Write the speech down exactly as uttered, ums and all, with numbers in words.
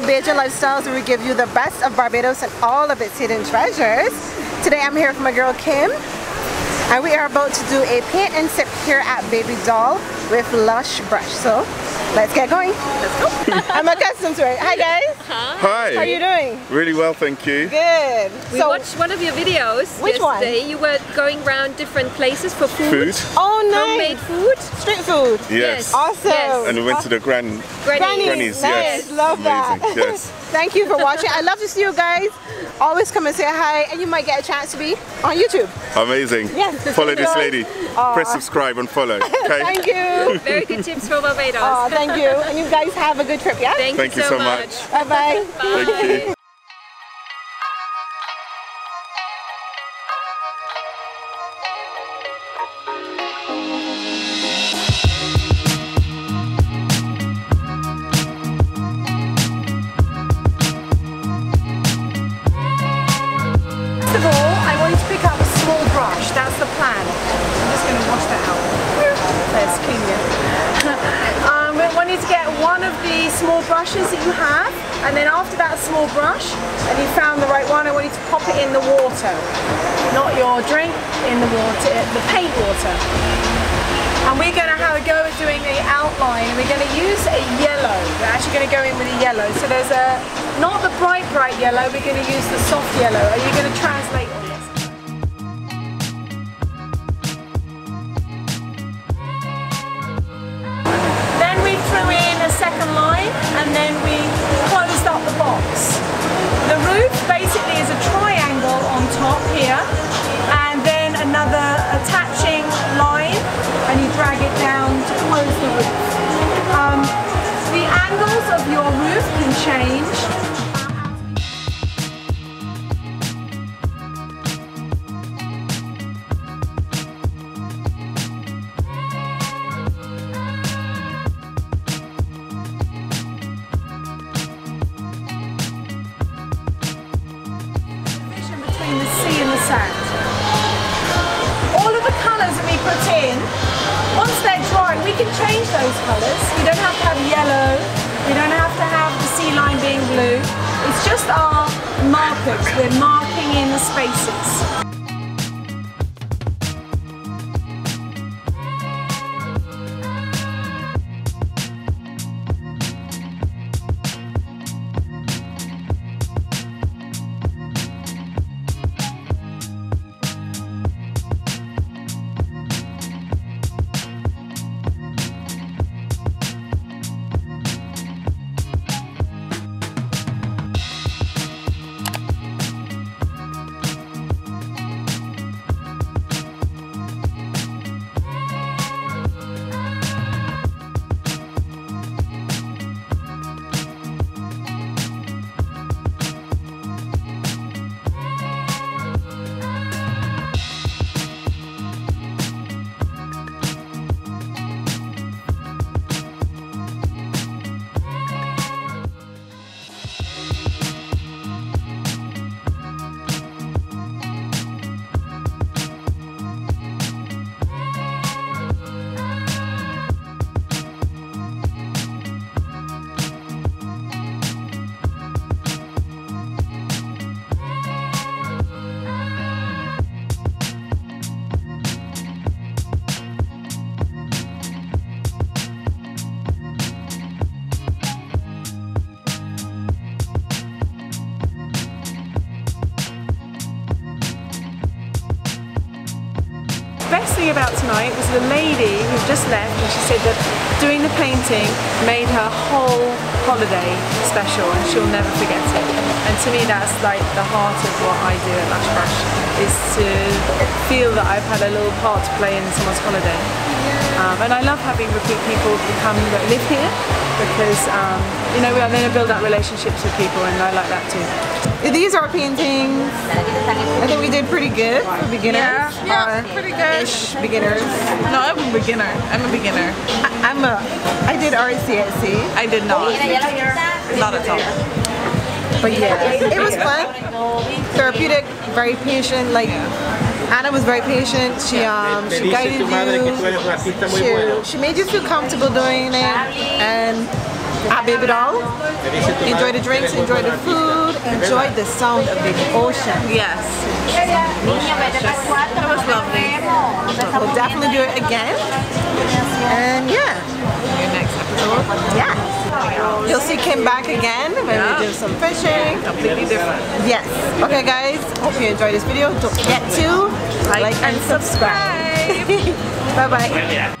to Bajan Lifestyles, where we give you the best of Barbados and all of its hidden treasures. Today I'm here with my girl Kim, and we are about to do a paint and sip here at Baby Doll with Lush Brush. So let's get going. Let's go. I'm accustomed to it. Hi guys. Hi. Hi. How are you doing? Really well, thank you. Good. We so, watched one of your videos which yesterday. One? You were going around different places for food. Food. Oh nice. Homemade food. Street food. Yes. Yes. Awesome. Yes. And we went to the gran grannies. Grannies. Grannies. Nice. Yes. Love Amazing. That. Yes. Thank you for watching. I love to see you guys. Always come and say hi, and you might get a chance to be on YouTube. Amazing. Yes. Follow this lady. Aww. Press subscribe and follow. Okay? Thank you. Very good tips for Barbados. Aww, thank you. And you guys have a good trip, yeah? Thank, thank you, you so much. much. Bye bye. Bye. Thank you. First of all, I want you to pick up a small brush. That's the plan. I'm just going to wash that out. Let's clean it. um, we want you to get one of the small brushes that you have, and then after that small brush, and you found the right one, I want you to pop it in the water. Not your drink, in the water, the paint water. And we're going to have a go at doing the outline. We're going to use a yellow. We're actually going to go in with a yellow. So there's a not the bright, bright yellow, we're going to use the soft yellow. Are you going to translate all this? Then we threw in a second line, and then we closed up the box. The roof basically is a triangle on top here, and then another attaching line, and you drag it down to close the roof. Um, the angles of your roof can change. All of the colours that we put in, once they're dry, we can change those colours. We don't have to have yellow, we don't have to have the sea line being blue. It's just our markers, we're marking in the spaces. About tonight was the lady who just left, and she said that doing the painting made her whole holiday special and she'll never forget it. And to me that's like the heart of what I do at Lush Brush, is to feel that I've had a little part to play in someone's holiday. Um, and I love having repeat people who come that live here, because um, you know, we are going to build up relationships with people, and I like that too. These are paintings. I think we did pretty good for beginners. Yeah, yeah, uh, pretty good. Ish beginners. No, I'm a beginner. I'm a beginner. I, I'm a. I did R C S C. I did not. Not at all. But yeah, it was fun. Therapeutic. Very patient. Like. Anna was very patient. She um she guided you. She, she made you feel comfortable doing it, and our Baby Doll. Enjoy the drinks, enjoy the food, enjoy the sound of the ocean. Yes. It was lovely. We'll definitely do it again. And yeah. Your next episode. Yeah. You'll see Kim back again when yeah. we do some fishing. Completely different. Yes. Okay guys, hope you enjoyed this video. Don't forget to like, like and subscribe. Bye bye.